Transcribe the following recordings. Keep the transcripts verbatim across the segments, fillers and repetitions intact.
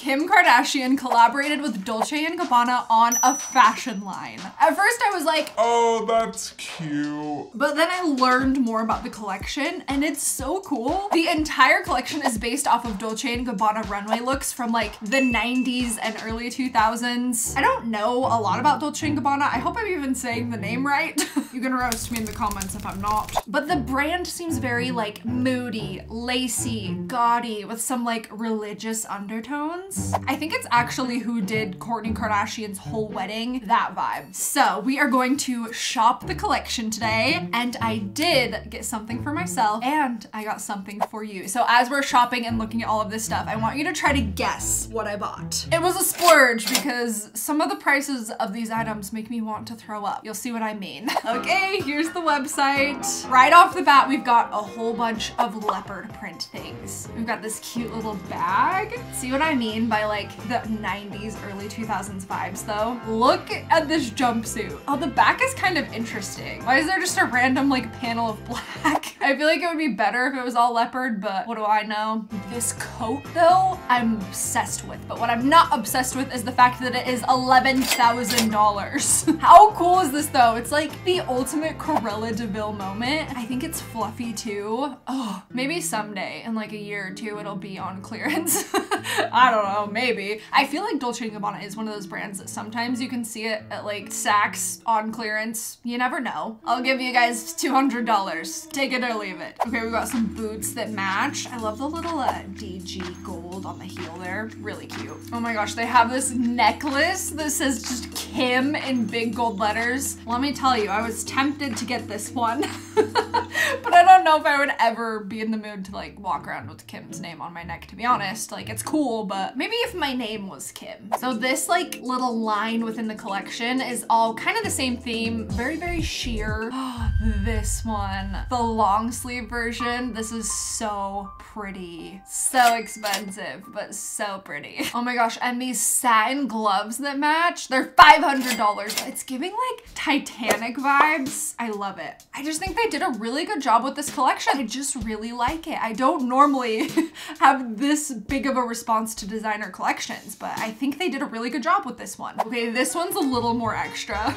Kim Kardashian collaborated with Dolce and Gabbana on a fashion line. At first I was like, oh, that's cute. But then I learned more about the collection and it's so cool. The entire collection is based off of Dolce and Gabbana runway looks from like the nineties and early two thousands. I don't know a lot about Dolce and Gabbana. I hope I'm even saying the name right. You can roast me in the comments if I'm not. But the brand seems very like moody, lacy, gaudy with some like religious undertones. I think it's actually who did Kourtney Kardashian's whole wedding, that vibe. So we are going to shop the collection today, and I did get something for myself and I got something for you. So as we're shopping and looking at all of this stuff, I want you to try to guess what I bought. It was a splurge because some of the prices of these items make me want to throw up. You'll see what I mean. Okay, here's the website. Right off the bat, we've got a whole bunch of leopard print things. We've got this cute little bag. See what I mean? By like the nineties, early two thousands vibes though. Look at this jumpsuit. Oh, the back is kind of interesting. Why is there just a random like panel of black? I feel like it would be better if it was all leopard, but what do I know? This coat though, I'm obsessed with, but what I'm not obsessed with is the fact that it is eleven thousand dollars. How cool is this though? It's like the ultimate Cruella de Vil moment. I think it's fluffy too. Oh, maybe someday in like a year or two, it'll be on clearance. I don't know. Oh, maybe. I feel like Dolce and Gabbana is one of those brands that sometimes you can see it at like Saks on clearance. You never know. I'll give you guys two hundred dollars. Take it or leave it. Okay, we got some boots that match. I love the little uh, D G gold on the heel there. Really cute. Oh my gosh, they have this necklace that says just Kim in big gold letters. Let me tell you, I was tempted to get this one. But I don't know if I would ever be in the mood to like walk around with Kim's name on my neck, to be honest. Like, it's cool, but maybe if my name was Kim. So this like little line within the collection is all kind of the same theme. Very, very sheer. Oh, this one, the long sleeve version. This is so pretty. So expensive, but so pretty. Oh my gosh, and these satin gloves that match, they're five hundred dollars. It's giving like Titanic vibes. I love it. I just think they did a really good job with this collection. I just really like it. I don't normally have this big of a response to designer collections, but I think they did a really good job with this one. Okay, this one's a little more extra.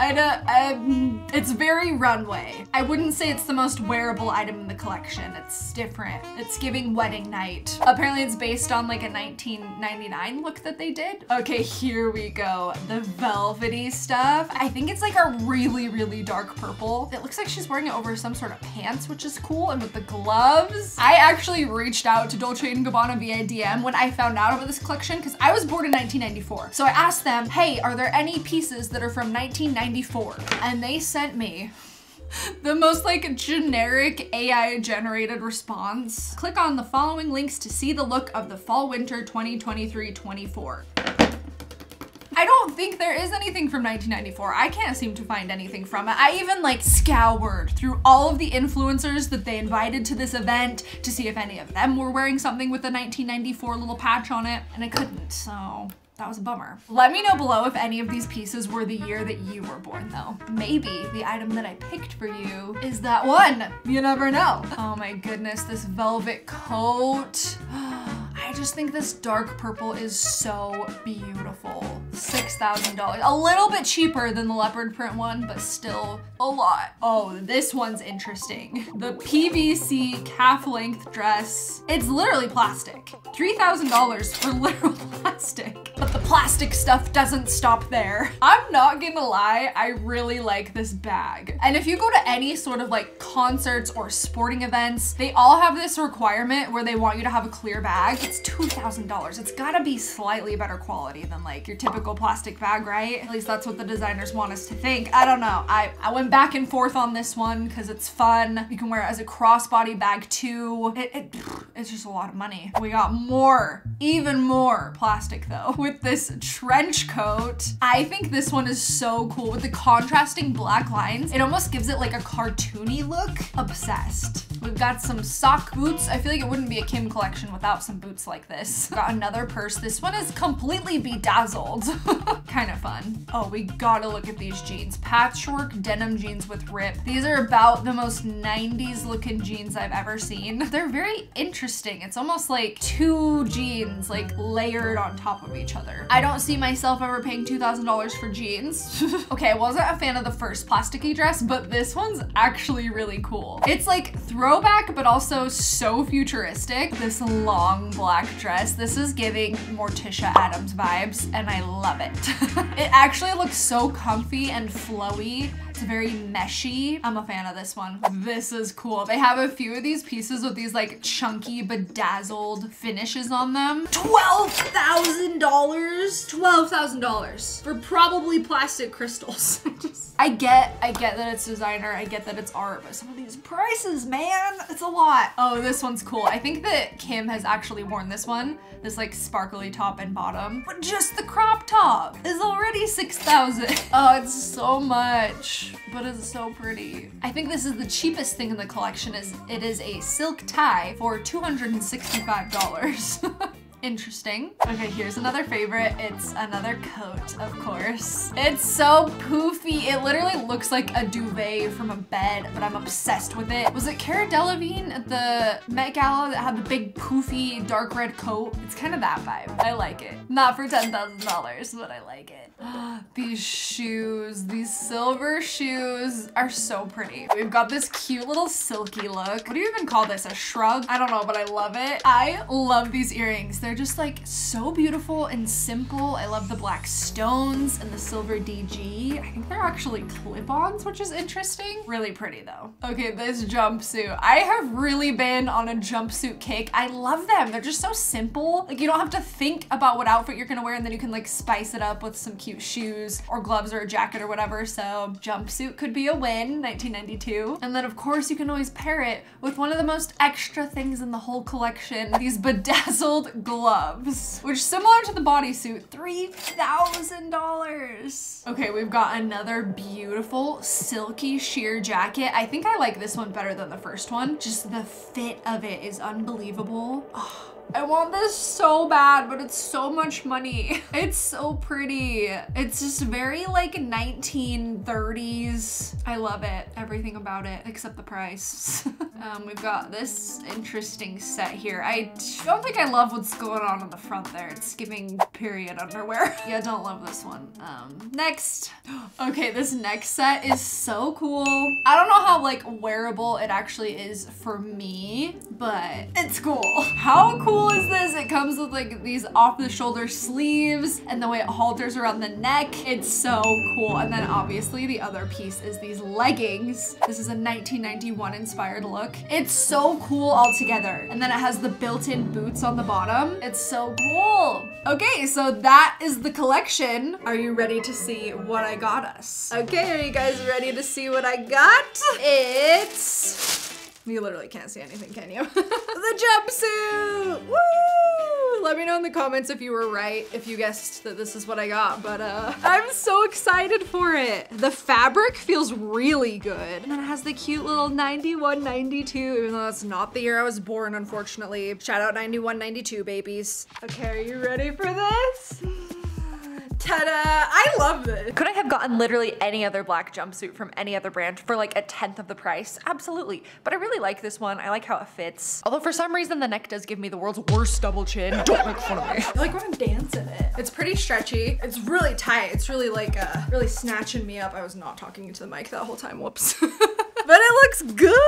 I don't, um, it's very runway. I wouldn't say it's the most wearable item in the collection. It's different. It's giving wedding night. Apparently it's based on like a nineteen ninety-nine look that they did. Okay, here we go. The velvety stuff. I think it's like a really, really dark purple. It looks like she's wearing it over some sort of pants, which is cool. And with the gloves, I actually reached out to Dolce and Gabbana via D M when I found out about this collection because I was born in nineteen ninety-four. So I asked them, hey, are there any pieces that are from nineteen ninety-four? And they sent me the most like generic A I generated response. Click on the following links to see the look of the fall winter twenty twenty-three twenty-four. I don't think there is anything from nineteen ninety-four. I can't seem to find anything from it. I even like scoured through all of the influencers that they invited to this event to see if any of them were wearing something with the nineteen ninety-four little patch on it, and I couldn't, so. That was a bummer. Let me know below if any of these pieces were the year that you were born though. Maybe the item that I picked for you is that one. You never know. Oh my goodness, this velvet coat. I just think this dark purple is so beautiful. six thousand dollars, a little bit cheaper than the leopard print one, but still a lot. Oh, this one's interesting. The P V C calf length dress. It's literally plastic. three thousand dollars for literal plastic. But the plastic stuff doesn't stop there. I'm not gonna lie, I really like this bag. And if you go to any sort of like concerts or sporting events, they all have this requirement where they want you to have a clear bag. It's two thousand dollars. It's gotta be slightly better quality than like your typical plastic bag, right? At least that's what the designers want us to think. I don't know. I, I went back and forth on this one because it's fun. You can wear it as a crossbody bag too. It, it, it's just a lot of money. We got more, even more plastic though. With this trench coat, I think this one is so cool with the contrasting black lines. It almost gives it like a cartoony look. Obsessed. We've got some sock boots. I feel like it wouldn't be a Kim collection without some boots like this. Got another purse. This one is completely bedazzled. Kind of fun. Oh, we gotta look at these jeans. Patchwork denim jeans with rip. These are about the most nineties looking jeans I've ever seen. They're very interesting. It's almost like two jeans like layered on top of each other. I don't see myself ever paying two thousand dollars for jeans. Okay, I wasn't a fan of the first plasticky dress, but this one's actually really cool. It's like throwback, but also so futuristic. This long black dress. This is giving Morticia Addams vibes, and I love it. It actually looks so comfy and flowy. It's very meshy. I'm a fan of this one. This is cool. They have a few of these pieces with these like chunky bedazzled finishes on them. twelve thousand dollars! twelve thousand dollars for probably plastic crystals. Just... I get, I get that it's designer. I get that it's art, but some of these prices, man, it's a lot. Oh, this one's cool. I think that Kim has actually worn this one. This like sparkly top and bottom, but just the crop top is already six thousand dollars. Oh, it's so much. But it's so pretty. I think this is the cheapest thing in the collection. Is it is a silk tie for two hundred sixty-five dollars. Interesting. Okay, here's another favorite. It's another coat, of course. It's so poofy. It literally looks like a duvet from a bed, but I'm obsessed with it. Was it CaraDelevingne at the Met Gala that had the big poofy dark red coat? It's kind of that vibe. I like it. Not for ten thousand dollars, but I like it. These shoes, these silver shoes are so pretty. We've got this cute little silky look. What do you even call this? A shrug? I don't know, but I love it. I love these earrings. They're just like so beautiful and simple. I love the black stones and the silver D G. I think they're actually clip-ons, which is interesting. Really pretty though. Okay, this jumpsuit. I have really been on a jumpsuit kick. I love them. They're just so simple. Like you don't have to think about what outfit you're gonna wear, and then you can like spice it up with some cute shoes or gloves or a jacket or whatever. So jumpsuit could be a win, nineteen ninety-two. And then of course you can always pair it with one of the most extra things in the whole collection. These bedazzled gloves. Gloves, which similar to the bodysuit, three thousand dollars. Okay, we've got another beautiful silky sheer jacket. I think I like this one better than the first one. Just the fit of it is unbelievable. Oh, I want this so bad, but it's so much money. It's so pretty. It's just very like nineteen thirties. I love it. Everything about it, except the price. um, we've got this interesting set here. I don't think I love what's going on in the front there. It's giving period underwear. Yeah, don't love this one. Um, next. Okay, this next set is so cool. I don't know how like wearable it actually is for me, but it's cool. How cool is this? It comes with like these off-the-shoulder sleeves and the way it halters around the neck. It's so cool. And then obviously the other piece is these leggings. This is a nineteen ninety-one inspired look. It's so cool altogether. And then it has the built-in boots on the bottom. It's so cool. Okay, so that is the collection. Are you ready to see what I got us? Okay, are you guys ready to see what I got? It's... You literally can't see anything, can you? The jumpsuit! Woo! Let me know in the comments if you were right, if you guessed that this is what I got, but uh, I'm so excited for it. The fabric feels really good. And then it has the cute little ninety-one ninety-two, even though that's not the year I was born, unfortunately. Shout out ninety-one ninety-two, babies. Okay, are you ready for this? Ta-da! I love this. Could I have gotten literally any other black jumpsuit from any other brand for like a tenth of the price? Absolutely. But I really like this one. I like how it fits. Although for some reason the neck does give me the world's worst double chin. Don't make fun of me. I like when I'm dancing it. It's pretty stretchy. It's really tight. It's really like uh, really snatching me up. I was not talking into the mic that whole time. Whoops. But it looks good.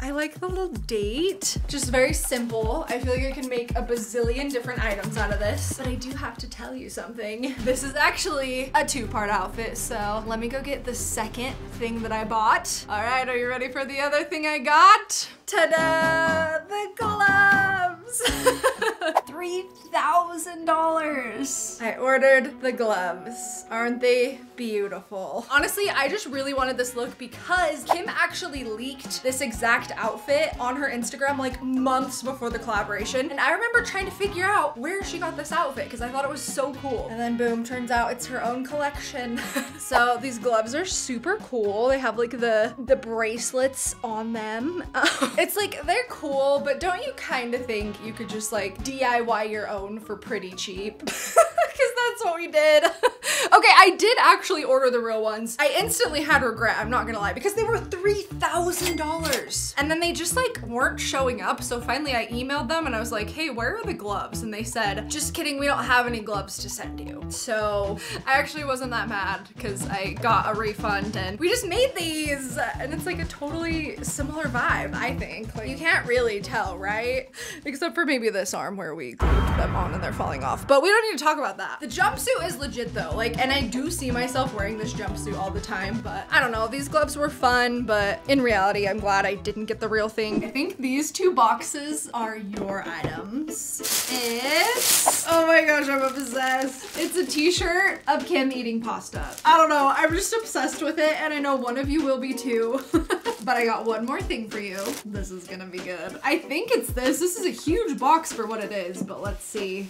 I like the little date. Just very simple. I feel like I can make a bazillion different items out of this. But I do have to tell you something. This is actually a two-part outfit, so let me go get the second thing that I bought. All right, are you ready for the other thing I got? Ta-da! The gloves! three thousand dollars. I ordered the gloves. Aren't they beautiful? Honestly, I just really wanted this look because Kim actually leaked this exact outfit on her Instagram like months before the collaboration. And I remember trying to figure out where she got this outfit because I thought it was so cool. And then boom, turns out it's her own collection. So these gloves are super cool. They have like the, the bracelets on them. It's like, they're cool, but don't you kind of think you could just like D I Y your own for pretty cheap? Because that's what we did. Okay, I did actually order the real ones. I instantly had regret, I'm not gonna lie, because they were three thousand dollars. And then they just like weren't showing up. So finally I emailed them and I was like, hey, where are the gloves? And they said, just kidding, we don't have any gloves to send you. So I actually wasn't that mad because I got a refund and we just made these. And it's like a totally similar vibe, I think. Like, you can't really tell, right? Except for maybe this arm where we glued them on and they're falling off. But we don't need to talk about that. The jumpsuit is legit though. Like, and I do see myself wearing this jumpsuit all the time, but I don't know, these gloves were fun, but in reality, I'm glad I didn't get the real thing. I think these two boxes are your items. It's, oh my gosh, I'm obsessed. It's a t-shirt of Kim eating pasta. I don't know, I'm just obsessed with it, and I know one of you will be too. But I got one more thing for you. This is gonna be good. I think it's this. This is a huge box for what it is, but let's see.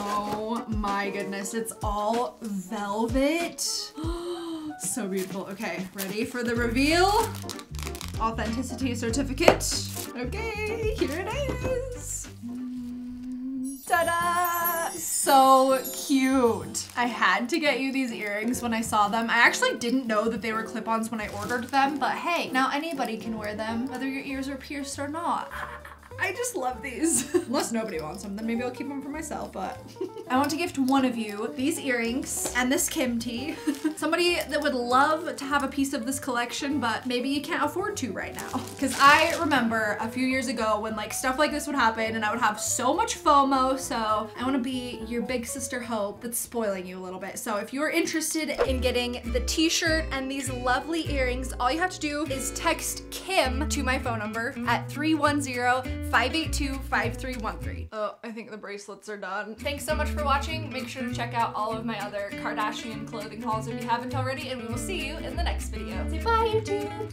Oh my goodness, it's all velvet. So beautiful. Okay, ready for the reveal? Authenticity certificate. Okay, here it is. Ta-da! So cute. I had to get you these earrings when I saw them. I actually didn't know that they were clip-ons when I ordered them, but hey, now anybody can wear them, whether your ears are pierced or not. I just love these. Unless nobody wants them, then maybe I'll keep them for myself, but. I want to gift one of you these earrings and this Kim tee. Somebody that would love to have a piece of this collection, but maybe you can't afford to right now. Cause I remember a few years ago when like stuff like this would happen and I would have so much FOMO. So I want to be your big sister Hope that's spoiling you a little bit. So if you're interested in getting the t-shirt and these lovely earrings, all you have to do is text Kim to my phone number at three one zero, five eight two, five three one three. Oh, I think the bracelets are done. Thanks so much for watching. Make sure to check out all of my other Kardashian clothing hauls if you haven't already, and we will see you in the next video. Say bye, YouTube!